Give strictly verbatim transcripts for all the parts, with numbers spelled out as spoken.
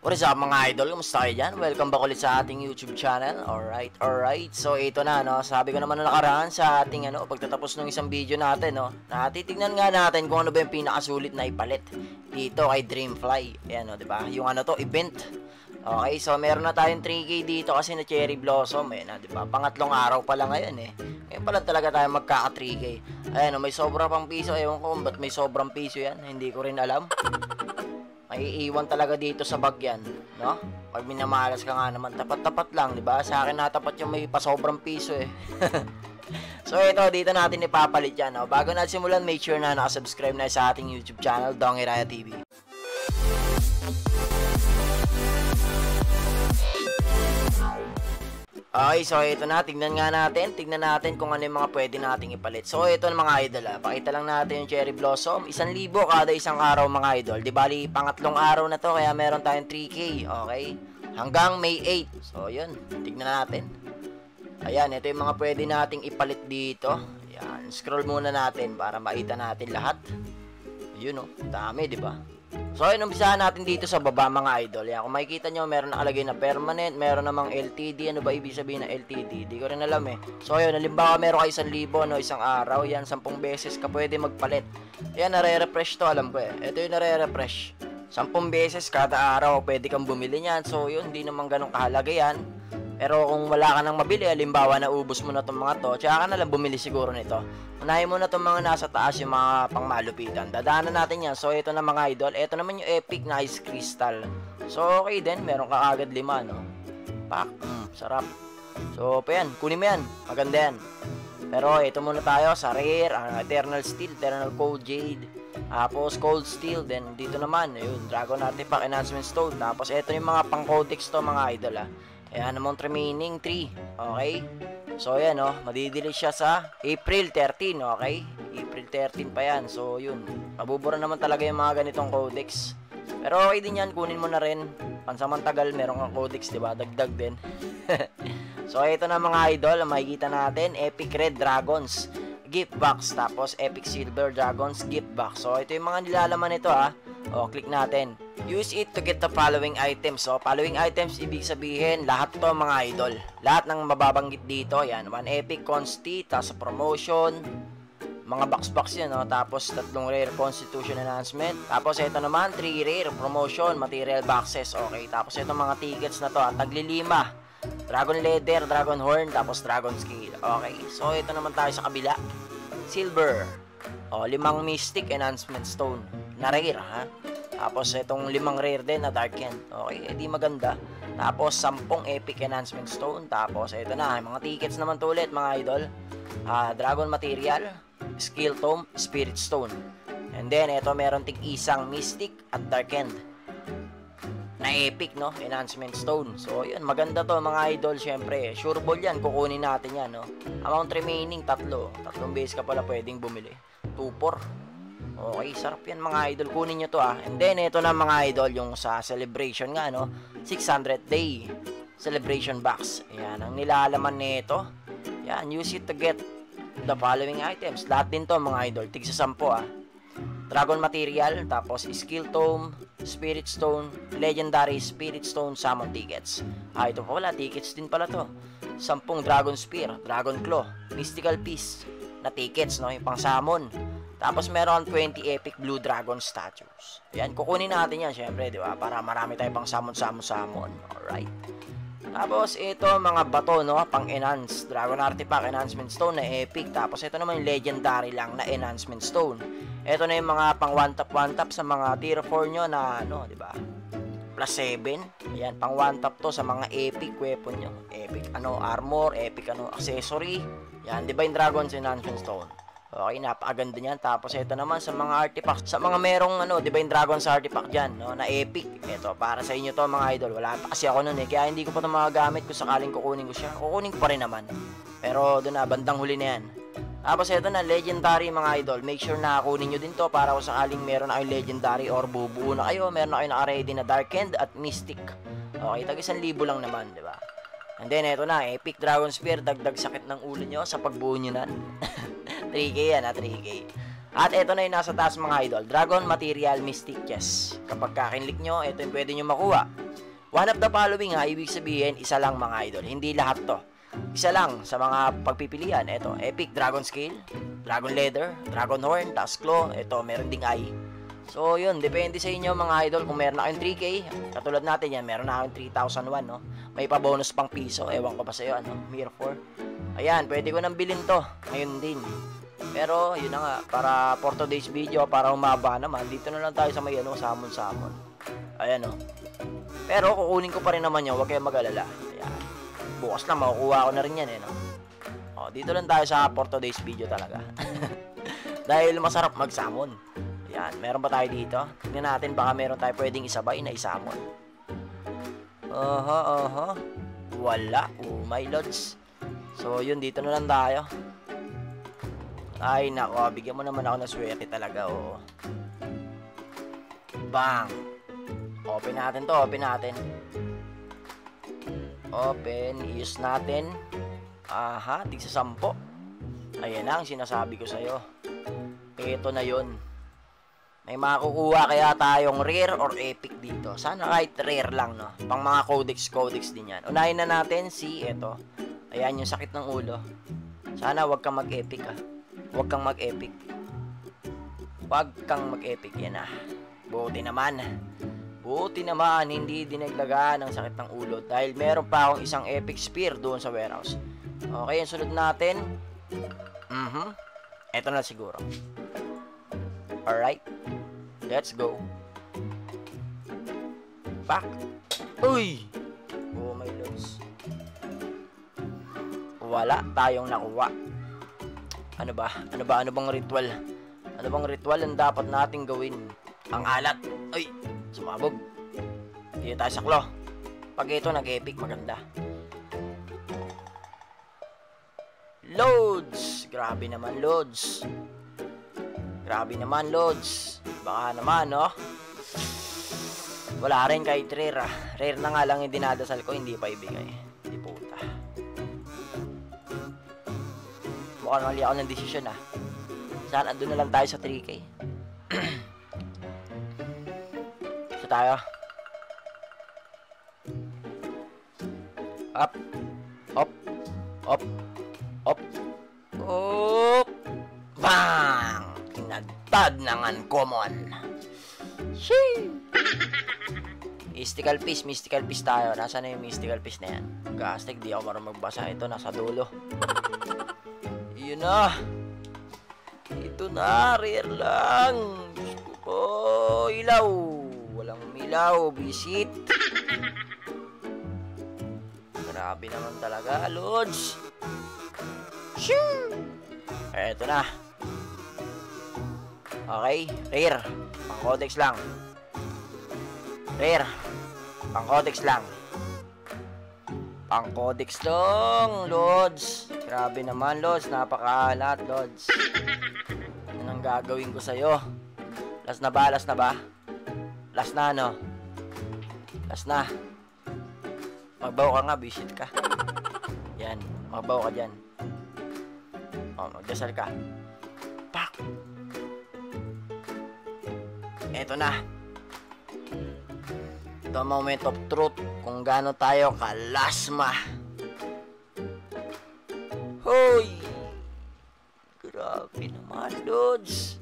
What is up mga idol, kumusta kayo dyan? Welcome back ulit sa ating YouTube channel. Alright, alright, so ito na no. Sabi ko naman na nakaraan sa ating ano, pagtatapos ng isang video natin no, natitignan nga natin kung ano ba yung pinakasulit na ipalit dito kay Dreamfly. Ayan no, diba? Yung ano to, event. Okay, so meron na tayong three K dito kasi na Cherry Blossom. Ayan na, diba? Pangatlong araw pala ngayon eh. Ngayon pala talaga tayo magkaka three K. Ayan no, may sobra pang piso. Ewan ko ba't may sobrang piso yan, hindi ko rin alam. Ay iiwan talaga dito sa bag yan, no? Pag minamalas ka nga naman, tapat-tapat lang, di ba? Sa akin natapat yung may pasobrang piso eh. So ito, dito natin ipapalit yan, no? Bago natin simulan, make sure na nakasubscribe na sa ating YouTube channel, Dong Hiraya T V. Okay, so ito na, tignan nga natin, tignan natin kung ano yung mga pwede nating ipalit. So ito mga idol ha, pakita lang natin yung Cherry Blossom, isang libo kada isang araw mga idol. Di bali, pangatlong araw na to, kaya meron tayong three K, okay? Hanggang May eight, so yun, tignan natin. Ayan, ito yung mga pwede nating ipalit dito. Ayan, scroll muna natin para makita natin lahat. Yun o, dami diba? So ayun, umpisahan natin dito sa baba mga idol. Ayan, kung makikita nyo, meron nakalagay na permanent, meron namang L T D. Ano ba ibig sabihin na L T D? Di ko rin alam eh. So ayun, halimbawa meron kayo isang libo, no, isang araw. Yan, sampung beses ka pwede magpalit. Ayan, nare-refresh to, alam ko eh. Ito yung nare-refresh. Sampung beses kada araw pwede kang bumili niyan. So yun, hindi naman ganun kahalaga yan. Pero kung wala ka nang mabili, halimbawa naubos mo na itong mga to, tsaka ka na lang bumili siguro nito. Unahin mo na itong mga nasa taas, yung mga pangmalupitan. Dadaanan natin yan. So ito na mga idol. Ito naman yung epic na ice crystal. So okay din. Meron ka agad lima, no? Pak. Mm, sarap. So pa yan. Kunin mo yan. Maganda yan. Pero ito muna tayo sa rare. Uh, Eternal Steel. Eternal Cold Jade. Tapos Cold Steel. Then dito naman. Yun. Dragon Artifact Enhancement Stone. Tapos ito yung mga pang codex to mga idol ah. Ayan namang remaining three. Okay? So ayan o, oh, madidelete siya sa April thirteen. Okay? April thirteen pa yan. So yun, mabubura naman talaga yung mga ganitong codex. Pero okay din yan, kunin mo na rin. Pansamantagal meron kang codex, diba? Dagdag din. So ito na mga idol, makikita natin Epic Red Dragons Gift Box. Tapos Epic Silver Dragons Gift Box. So ito yung mga nilalaman nito ha. O, click natin. Use it to get the following items. So, following items, ibig sabihin, lahat to mga idol. Lahat ng mababanggit dito, yan. One epic consti, tapos promotion, mga box-box yan, no? Tapos tatlong rare constitution enhancement. Tapos ito naman, three rare promotion, material boxes. Okay, tapos ito mga tickets na to, taglilima. Dragon leather, dragon horn, tapos dragon scale. Okay, so ito naman tayo sa kabila. Silver. O, limang mystic enhancement stone. Na rare, ha? Tapos itong limang rare din na dark yan. Okay, edi maganda. Tapos sampung epic enhancement stone. Tapos ito na, mga tickets naman tulit mga idol. Uh, dragon material, skill tome, spirit stone. And then ito meron ting isang mystic at dark end. Na epic no, enhancement stone. So yun, maganda to mga idol, syempre. Sure ball yan, kukunin natin yan no. Amount remaining tatlo. Tatlong base ka pala pwedeng bumili. two four. Okay, sarap yan mga idol. Kunin nyo to ah. And then, ito na mga idol, yung sa celebration nga, no? six hundred day celebration box. Ayan, ang nilalaman nito. Ayan, use it to get the following items. Lahat din to mga idol. Tig sa sampo ah. Dragon material, tapos skill tome, spirit stone, legendary spirit stone, summon tickets. Ah, ito pa wala. Tickets din pala to. Sampung dragon spear, dragon claw, mystical piece na tickets, no? Yung pang summon. Tapos meron twenty epic blue dragon statues. Ayan, kukunin natin yan syempre, di ba? Para marami tayo pang summon-summon-summon. Alright. Tapos ito mga bato, no? Pang-enhance. Dragon artifact, enhancement stone na epic. Tapos ito naman yung legendary lang na enhancement stone. Ito na yung mga pang one-tap-one-tap sa mga tier four nyo na ano, di ba? plus seven. Ayan, pang one-tap to sa mga epic weapon nyo. Epic ano, armor, epic ano, accessory. Ayan, di ba yung dragon's enhancement stone? Okay, napakaganda niyan. Tapos ito naman sa mga artifacts, sa mga merong ano, 'di ba yung Dragon's Artifact diyan, no, na epic. Ito para sa inyo to mga idol. Wala pa kasi ako noon eh, kaya hindi ko pa to magagamit kung sakaling kukunin ko siya. Kukunin ko pa rin naman. Pero doon na bandang huli na 'yan. Tapos ito na legendary mga idol. Make sure na kunin niyo din to para kung sakaling meron na kayong legendary or bubuo na kayo, meron na kayong naka-ready na Dark End at Mystic. Okay, tag isang libo lang naman, 'di ba? And then ito na, Epic Dragon Spear, dagdag sakit ng ulo niyo sa pagbuo niyo nan. three K yan ha, three K. At ito na yung nasa taas mga idol, Dragon Material Mystic Chest. Kapag kakinlik nyo, ito yung pwede nyo makuha. One of the following ha, ibig sabihin, isa lang mga idol. Hindi lahat to. Isa lang sa mga pagpipilian. Ito, epic, dragon scale, dragon leather, dragon horn, task claw. Ito, meron ding eye. So, yun, depende sa inyo mga idol. Kung meron na kayong three K, katulad natin yan, meron na kayong three thousand one, no? May pa-bonus pang piso. Ewan ko pa sa iyo, ano? Mir four. Ayan, pwede ko nang bilhin to. Ngayon din. Pero, yun na nga, para for today's video, para umaba naman, dito na lang tayo sa may ano, samon-samon. Ayan o. Pero, kukunin ko pa rin naman yun, huwag kayong mag-alala. Ayan. Bukas lang, makukuha ko na rin yan eh, no? O, dito lang tayo sa for today's video talaga. Dahil masarap mag-samon. Ayan, meron ba tayo dito? Tignan natin, baka meron tayo pwedeng isabay na isamon. Oho, oho. Wala. Oh, my lords. So, yun, dito na lang tayo. Ay nako, bigyan mo naman ako ng swerte talaga, oh. Bang! Open natin to, open natin. Open, use natin. Aha, tigsa sampo. Ayan ang sinasabi ko sa'yo. Ito na yun. May makukuha kaya tayong rare or epic dito. Sana kahit rare lang, no? Pang mga codex, codex din yan. Unahin na natin si ito. Ayan yung sakit ng ulo. Sana wag kang mag-epic, ah. Huwag kang mag-epic. Huwag kang mag-epic. Yan ah. Buti naman. Buti naman. Hindi dinaglagaan ng sakit ng ulo. Dahil meron pa akong isang epic spear doon sa warehouse. Okay. Yung sunod natin. Mm-hmm. Ito na siguro. Alright. Let's go. Back. Uy! Oh my lords. Wala tayong nakuha. Ano ba? Ano ba? Ano bang ritual? Ano bang ritual ang dapat nating gawin? Ang alat. Ay! Sumabog. Dito tayo sa klo. Pag ito nag-epic, maganda. Loads! Grabe naman, loads. Grabe naman, loads. Baka naman, no? Wala rin kahit rare, ah. Rare na nga lang yung dinadasal ko, hindi pa ibigay. Baka nali ako ng desisyon, ah. Sana doon na lang tayo sa three K. Ito tayo. Up. Up. Up. Up. Up. Bang! Tinagtad ng uncommon. Shee! Mystical piece. Mystical piece tayo. Nasaan na yung mystical piece na yan? Gastig. Di ako marunong magbasa. Ito, nasa dulo. Yun na. Ito na. Rare lang. Oh, ilaw. Walang milaw. Visit. Grabe naman talaga, lods. Shoo! Eto na. Okay. Rare. Pang-codex lang. Rare. Pang-codex lang. Pang-codex lang, lods. Grabe naman, lods. Napakahalat, lods. Anong gagawin ko sa'yo? Last na ba? Last na ba? Last na, no? Last na. Magbaw ka nga. Visit ka. Yan. Magbaw ka dyan. O, magdasal ka. Pak! Eto na. Ito ang moment of truth. Kung gaano tayo kalasma. Hoy! Grabe naman, lods.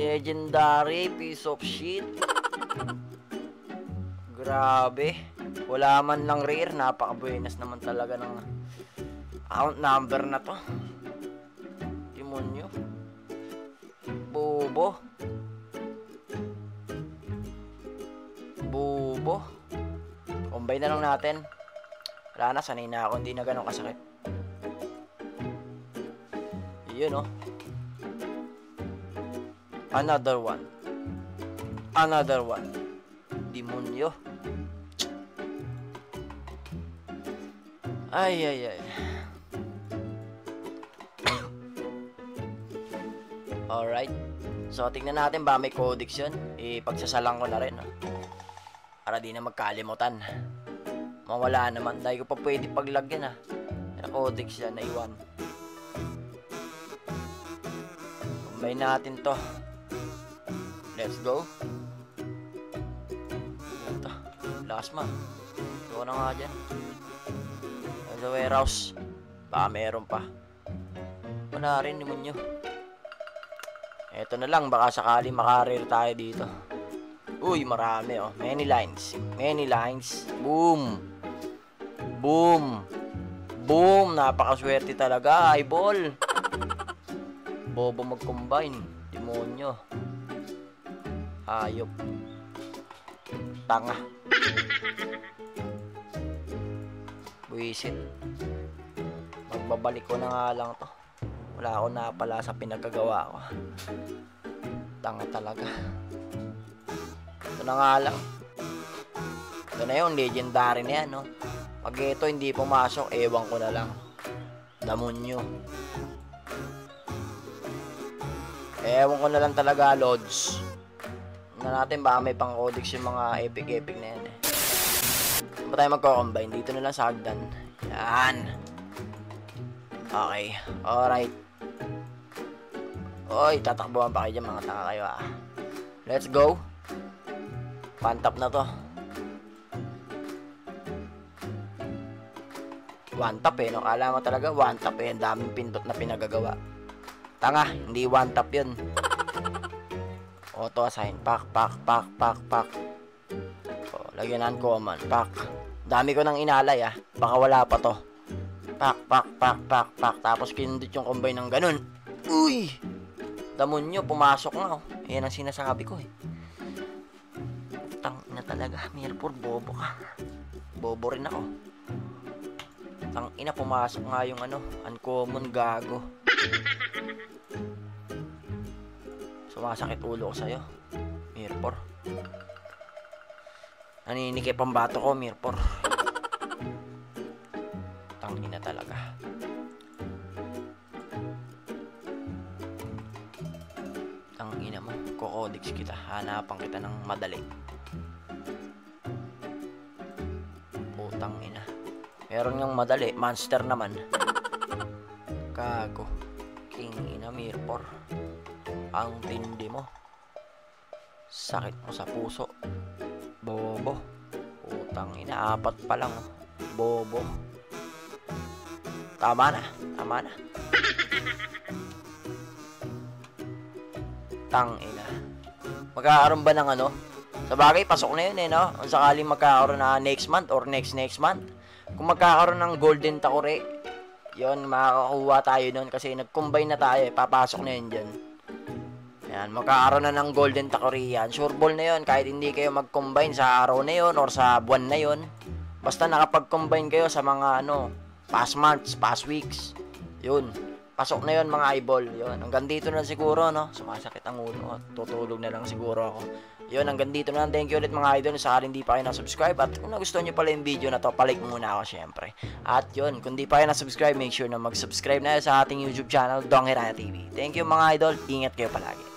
Legendary piece of shit. Grabe. Wala man lang rare. Napaka-buenas naman talaga ng account number na to. Demonyo. Bobo. Bobo. Combine na lang natin. Wala na, sanay na ako, hindi na ganun kasakit. Yun, oh. Another one. Another one. Demonyo. Ay, ay, ay. Alright. So, tingnan natin ba may codex yun. Ipagsasalang ko na rin, oh. Para di na magkalimutan. Mawala naman. Dahil ko pa pwede paglagyan, ah. Yan ang codex yan. Naiwan. Combine natin to. Let's go. Lakas man. Ito na nga dyan. Sa warehouse. Baka meron pa. Wala rin naman nyo. Ito na lang. Baka sakali makarir tayo dito. Uy, marami oh. Many lines. Many lines. Boom. Boom. Boom. Napakaswerte talaga. Eyeball. Bobo mag-combine. Demonyo. Hayop. Tanga. Buisit. Magbabalik ko na nga lang to. Wala ako na pala sa pinagkagawa ko. Tanga talaga. Ito na nga lang. Ito na yun. Legendary na yan, no? Pag ito hindi pumasok, ewan ko na lang. Demonyo. Ewan ko na lang talaga, Lods. Na natin, baka may pang-codex yung mga epic-epic na yan eh. Saan ba tayo magko-combine? Dito na lang sa hagdan. Yan. Okay. Alright. Oy, tatakbuhan pa kayo dyan mga tanga kayo ah. Let's go. One-tap na to. One-tap eh, no? Kala mo talaga, one-tap eh. Ang daming pindot na pinagagawa. Tanga, hindi one tap yun. Auto assign. Pak, pak, pak, pak, pak. O, lagyan ng common. Pak. Dami ko nang inalay ah. Baka wala pa to. Pak, pak, pak, pak, pak. Tapos kinundot yung combine ng ganun. Uy! Demonyo, pumasok na oh. Ayan ang sinasabi ko eh. Tang ina talaga. Mir four, bobo ka. Bobo rin ako. Tang ina, pumasok nga yung ano. Uncommon, gago. Sumasakit ulo ko sa'yo, Mir four. Naninikip ang bato ko, Mir four. Tangina talaga. Tangina mo, kukodix kita. Hanapan kita ng madali. Putang ina. Meron yung madali, monster naman. Kago. King ina, Mir four. Ang tindi mo. Sakit mo sa puso. Bobo. Utang ina, apat pa lang. Bobo. Tama na. Tama na. Tang ina. Magkakaroon ba ng ano? Sa bagay, pasok na yun eh, no? Kung sakaling magkakaroon na next month or next next month. Kung magkakaroon ng golden takore, yun, makakakuha tayo nun kasi nag-combine na tayo eh. Papasok na yun dyan. Ayan, magkakaroon na ng golden takorian. Sure ball na yun, kahit hindi kayo mag-combine sa araw na yun or sa buwan na yun. Basta nakapag-combine kayo sa mga ano, past months, past weeks. Yun, pasok na yun mga eyeball. Yun, hanggang dito na siguro, no? Sumasakit ang ulo, tutulog na lang siguro ako. Yun, hanggang dito na lang. Thank you ulit mga idol. Sakaling hindi pa kayo na-subscribe. At kung nagustuhan nyo pala yung video na to, palike muna ako syempre. At yun, kung di pa kayo na-subscribe, make sure na mag-subscribe na sa ating YouTube channel, Dong Hiraya T V. Thank you mga idol. Ingat kayo palagi.